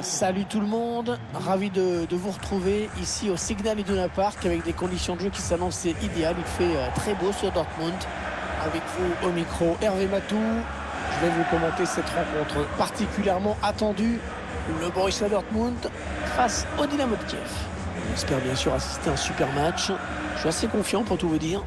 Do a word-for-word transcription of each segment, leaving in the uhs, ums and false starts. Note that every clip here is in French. Salut tout le monde, ravi de, de vous retrouver ici au Signal Iduna Park avec des conditions de jeu qui s'annoncent idéales. Il fait très beau sur Dortmund. Avec vous au micro Hervé Matou. Je vais vous commenter cette rencontre particulièrement attendue. Le Borussia Dortmund face au Dynamo de Kiev. On espère bien sûr assister à un super match. Je suis assez confiant pour tout vous dire.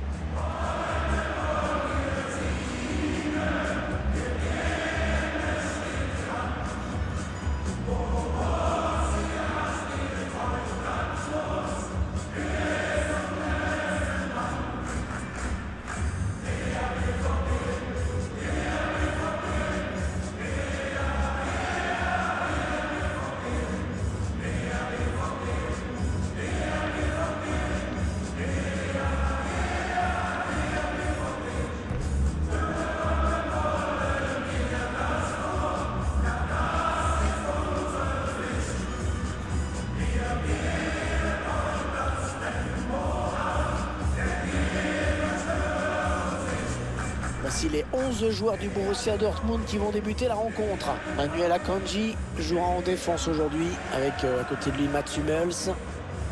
Les onze joueurs du Borussia Dortmund qui vont débuter la rencontre. Manuel Akanji jouera en défense aujourd'hui avec euh, à côté de lui Mats Hummels.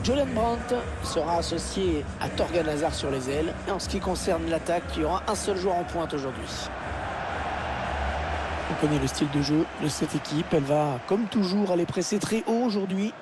Julian Brandt sera associé à Thorgan Hazard sur les ailes. Et en ce qui concerne l'attaque, il y aura un seul joueur en pointe aujourd'hui. On connaît le style de jeu de cette équipe. Elle va, comme toujours, aller presser très haut aujourd'hui.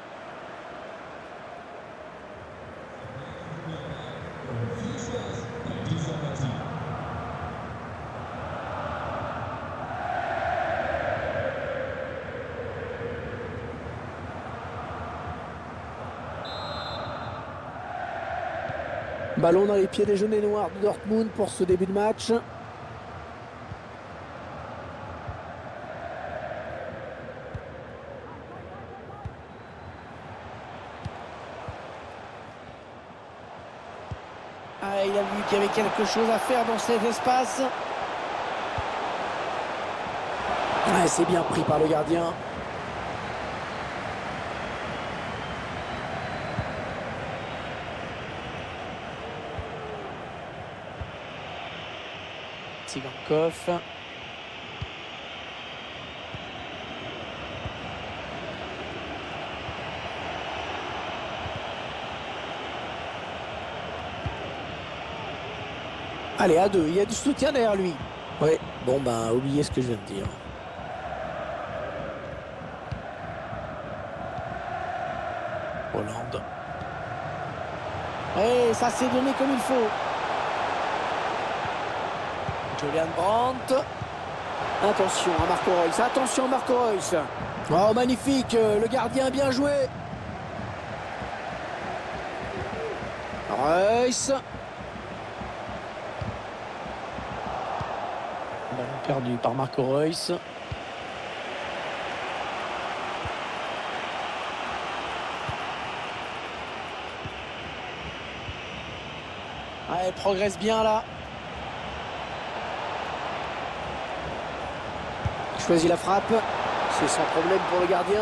Ballon dans les pieds des jaunes et noirs de Dortmund pour ce début de match. Ah, il a vu qu'il y avait quelque chose à faire dans cet espace. Ouais, c'est bien pris par le gardien. Tsikhanov. Allez, à deux, il y a du soutien derrière lui. Ouais, bon ben, oubliez ce que je viens de dire. Hollande. Et ça s'est donné comme il faut. Julian Brandt. Attention à Marco Reus. Attention à Marco Reus. Oh, magnifique. Le gardien, bien joué. Reus. Ballon perdu par Marco Reus. Ah, elle progresse bien là. Choisit la frappe, c'est sans problème pour le gardien.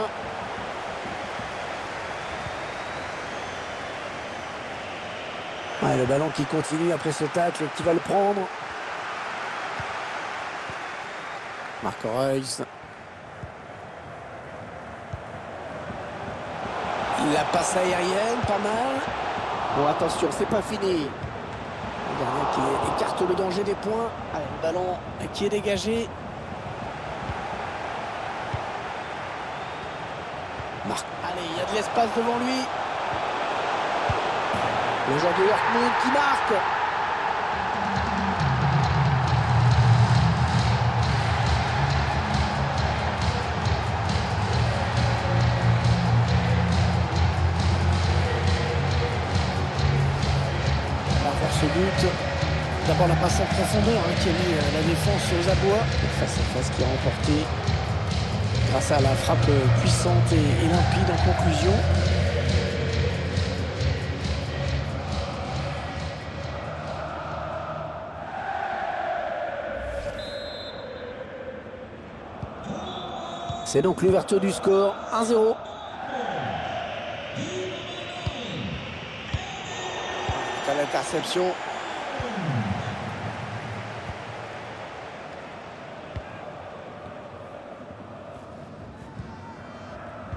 Ouais, le ballon qui continue après ce tacle, qui va le prendre. Marco Reus. La passe aérienne, pas mal. Bon, attention, c'est pas fini. Le gardien qui écarte le danger des points. Allez, le ballon qui est dégagé. Allez, il y a de l'espace devant lui. Le joueur de Dortmund qui marque. Par ce but, d'abord la passe en profondeur hein, qui a mis la défense aux abois. Face à face qui a remporté. Grâce à la frappe puissante et, et limpide en conclusion. C'est donc l'ouverture du score, un zéro. À l'interception.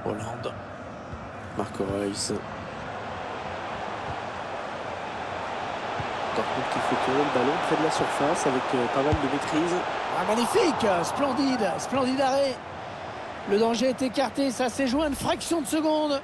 Hollande. Marco Reus. Dortmund qui fait tourner le ballon près de la surface avec pas mal de maîtrise. Ah, magnifique, splendide, splendide arrêt. Le danger est écarté, ça s'est joué à une fraction de seconde.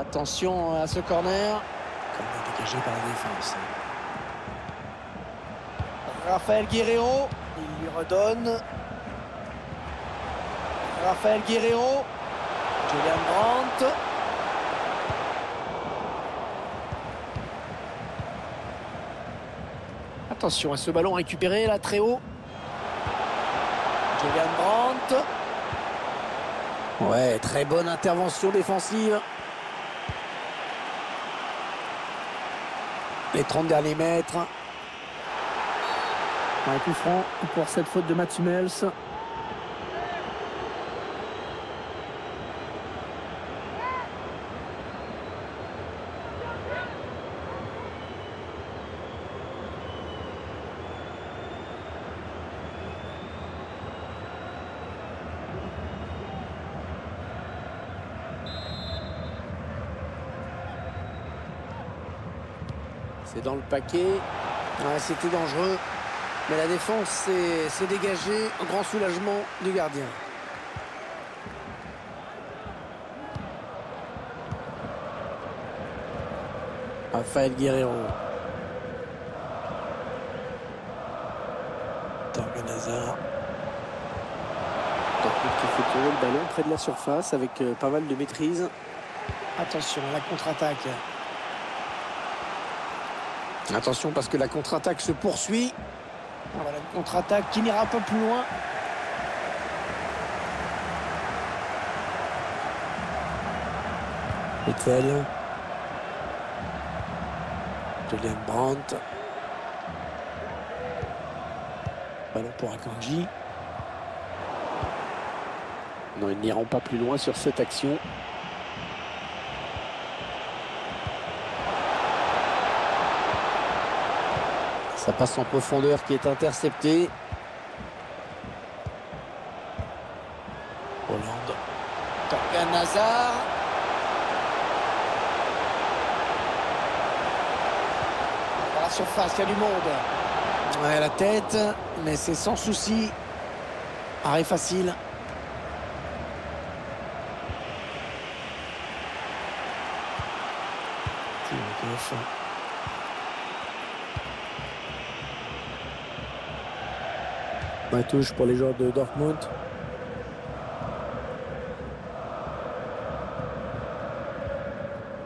Attention à ce corner. Corner dégagé par la défense. Raphaël Guerreiro, il lui redonne. Raphaël Guerreiro. Julian Brandt. Attention à ce ballon récupéré là très haut. Julian Brandt. Ouais, très bonne intervention défensive. Les trente derniers mètres. Un coup franc pour cette faute de Mathieu Mels. C'est dans le paquet. Ouais, c'était dangereux. Mais la défense s'est dégagée. Un grand soulagement du gardien. Raphaël Guerreiro. Thorgan Hazard. Thorgan qui fait tourner le ballon près de la surface avec pas mal de maîtrise. Attention à la contre-attaque. Attention parce que la contre-attaque se poursuit. Voilà une contre-attaque qui n'ira pas plus loin. Ethel. Julian Brandt. Ballon pour Akanji. Non, ils n'iront pas plus loin sur cette action. Ça passe en profondeur qui est intercepté. Hollande. Thorgan Hazard. Dans la surface, il y a du monde. Ouais, la tête, mais c'est sans souci. Arrêt facile. Batouche pour les joueurs de Dortmund.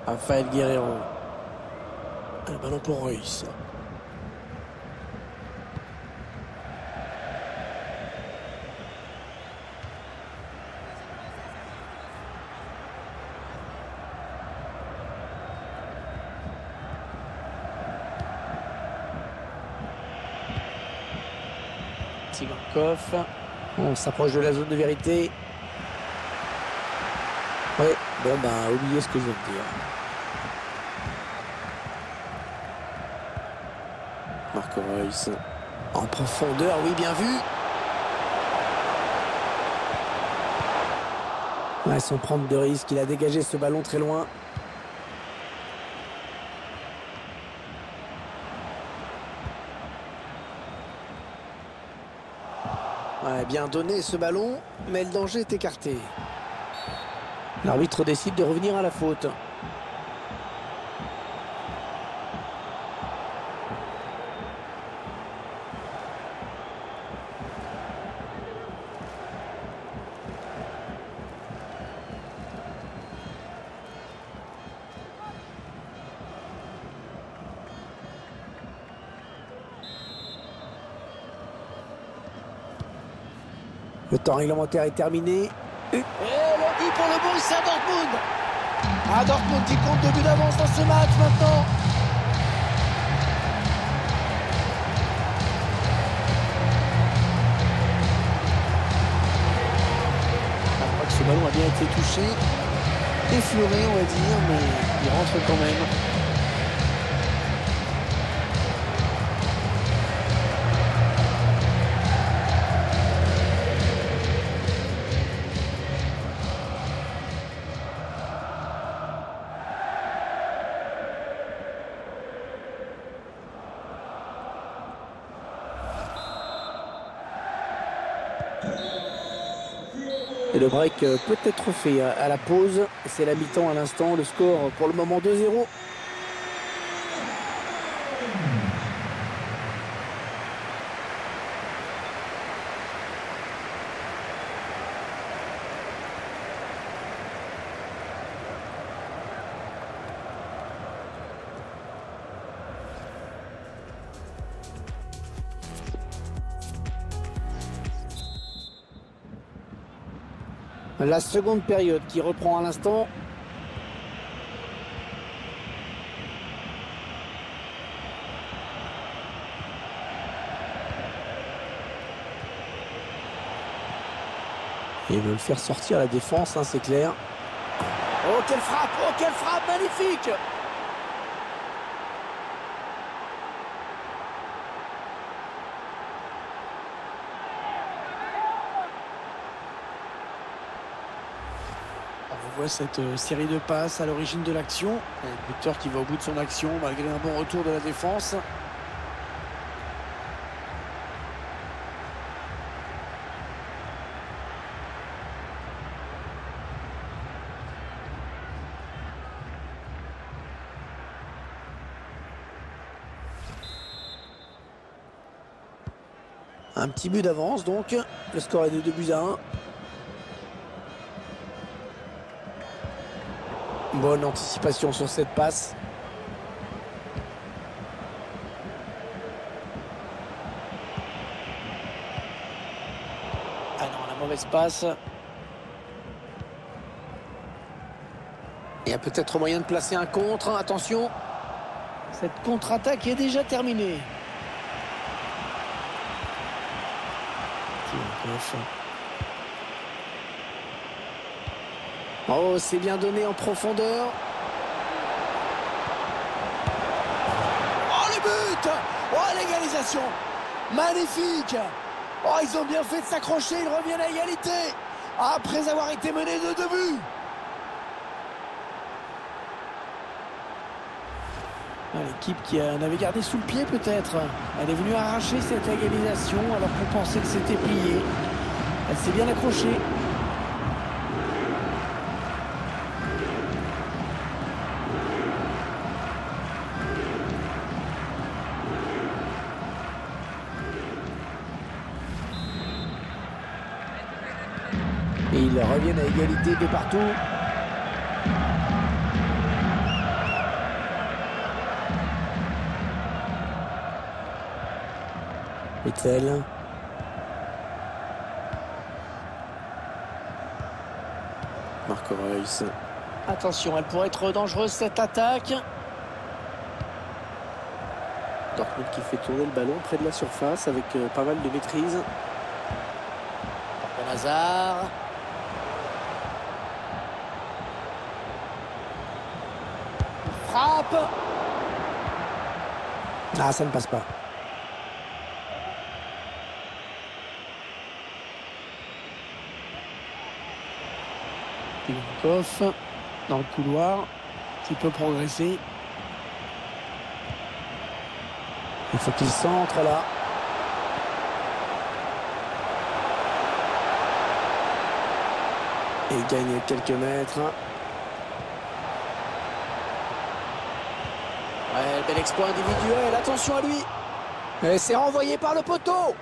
Raphaël Guerreiro. Le ballon pour Reus. On s'approche de la zone de vérité. Oui, bon ben oubliez ce que je viens de dire. Marco Reus en profondeur, oui, bien vu. Ouais, sans prendre de risque, il a dégagé ce ballon très loin. Ouais, bien donné ce ballon, mais le danger est écarté. L'arbitre décide de revenir à la faute. Le temps réglementaire est terminé. Et le but pour le Borussia Dortmund. Ah, Dortmund qui compte deux buts d'avance dans ce match maintenant. La Ce ballon a bien été touché, effleuré on va dire, mais il rentre quand même. Et le break peut être fait à la pause. C'est la mi-temps à l'instant. Le score pour le moment deux zéro. La seconde période qui reprend à l'instant. Et ils veulent faire sortir la défense, hein, c'est clair. Oh, quelle frappe! Oh, quelle frappe magnifique! Cette série de passes à l'origine de l'action. Le buteur qui va au bout de son action malgré un bon retour de la défense. Un petit but d'avance donc. Le score est de deux buts à un. Bonne anticipation sur cette passe. Ah non, la mauvaise passe. Il y a peut-être moyen de placer un contre. Attention, cette contre-attaque est déjà terminée. Oh, c'est bien donné en profondeur. Oh, le but! Oh, l'égalisation! Magnifique! Oh, ils ont bien fait de s'accrocher, ils reviennent à égalité après avoir été menés de deux buts. Ah, l'équipe qui avait gardé sous le pied peut-être. Elle est venue arracher cette égalisation alors qu'on pensait que c'était plié. Elle s'est bien accrochée. Et ils reviennent à égalité de partout. Mitchell. Marco Reus. Attention, elle pourrait être dangereuse cette attaque. Dortmund qui fait tourner le ballon près de la surface avec pas mal de maîtrise. Nazar. Frappe. Ah, ça ne passe pas. Tsikhanov dans le couloir, qui peut progresser. Il faut qu'il centre là. Il gagne quelques mètres. Ouais, bel exploit individuel, attention à lui. Et c'est renvoyé par le poteau.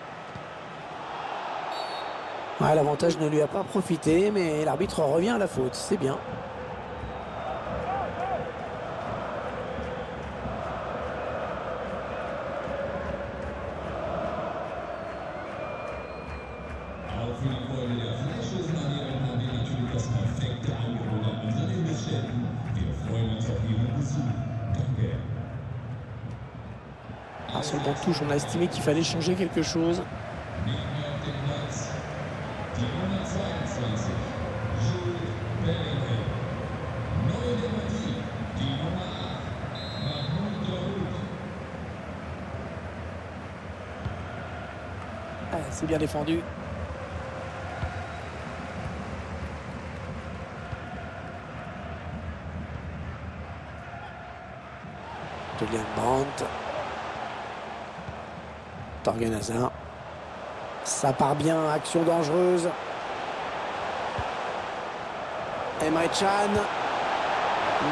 Ouais, l'avantage ne lui a pas profité, mais l'arbitre revient à la faute, c'est bien. Ah, sur le Batouche, on a estimé qu'il fallait changer quelque chose. c'est bien défendu. Julian Brandt. Thorgan Hazard. Ça part bien, action dangereuse. Emre Can.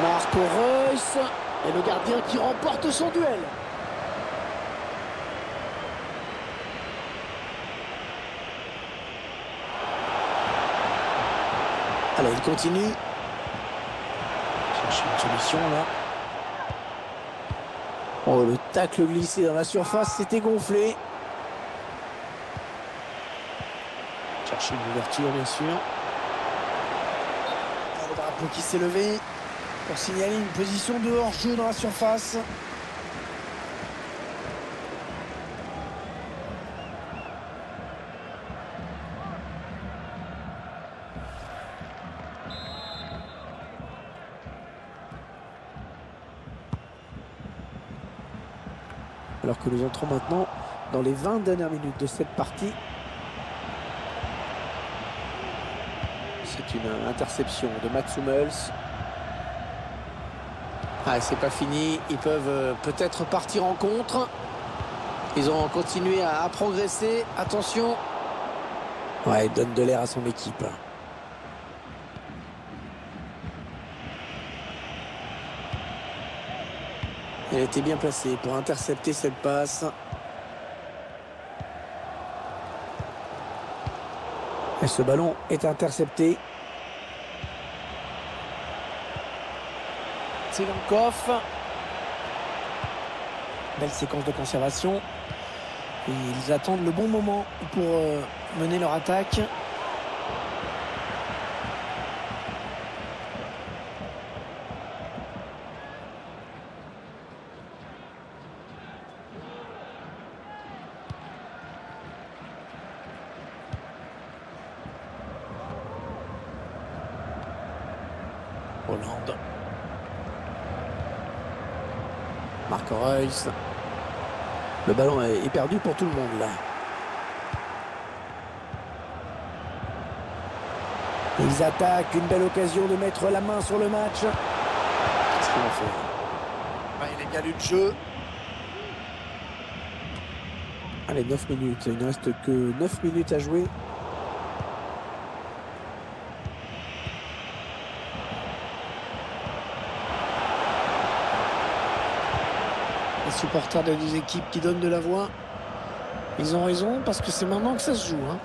Marco Reus. Et le gardien qui remporte son duel. Alors il continue. Cherche une solution là. Oh, le tacle glissé dans la surface, c'était gonflé. Cherche une ouverture bien sûr. Le drapeau qui s'est levé pour signaler une position de hors-jeu dans la surface. Alors que nous entrons maintenant dans les vingt dernières minutes de cette partie. C'est une interception de Mats Hummels. Ah, c'est pas fini, ils peuvent peut-être partir en contre. Ils ont continué à, à progresser, attention. Ouais, il donne de l'air à son équipe. Elle était bien placée pour intercepter cette passe. Et ce ballon est intercepté. Tsikhanov. Belle séquence de conservation. Et ils attendent le bon moment pour euh, mener leur attaque. Hollande. Marco Reus. Le ballon est perdu pour tout le monde là. Ils attaquent, une belle occasion de mettre la main sur le match. Qu'est-ce qu'il a fait ? Il est bien lu de jeu. Allez, neuf minutes. Il ne reste que neuf minutes à jouer. Les supporters des deux équipes qui donnent de la voix, ils ont raison parce que c'est maintenant que ça se joue. Hein.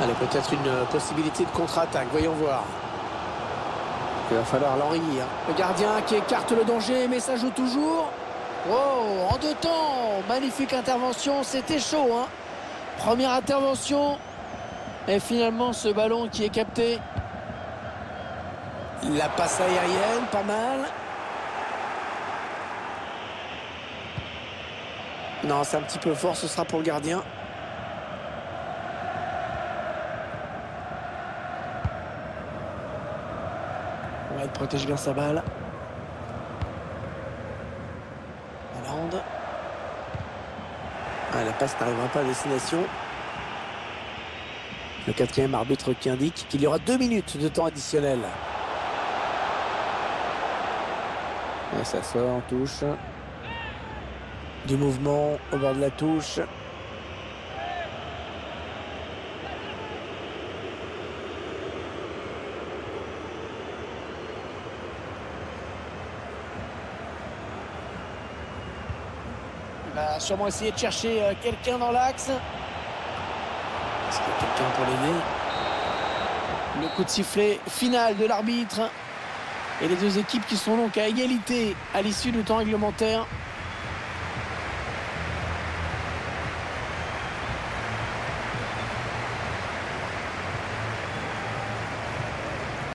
Allez, peut-être une possibilité de contre-attaque, voyons voir. Il va falloir l'enrayer. Hein. Le gardien qui écarte le danger, mais ça joue toujours. Oh, en deux temps, magnifique intervention, c'était chaud. Hein. Première intervention, et finalement ce ballon qui est capté. La passe aérienne, pas mal. Non, c'est un petit peu fort, ce sera pour le gardien. Ouais, il protège bien sa balle. Hollande. Ah, la passe n'arrivera pas à destination. Le quatrième arbitre qui indique qu'il y aura deux minutes de temps additionnel. Et ça sort en touche. Du mouvement au bord de la touche. Il va sûrement essayer de chercher quelqu'un dans l'axe. Est-ce qu'il y a quelqu'un pour l'aider? Le coup de sifflet final de l'arbitre. Et les deux équipes qui sont donc à égalité à l'issue du temps réglementaire.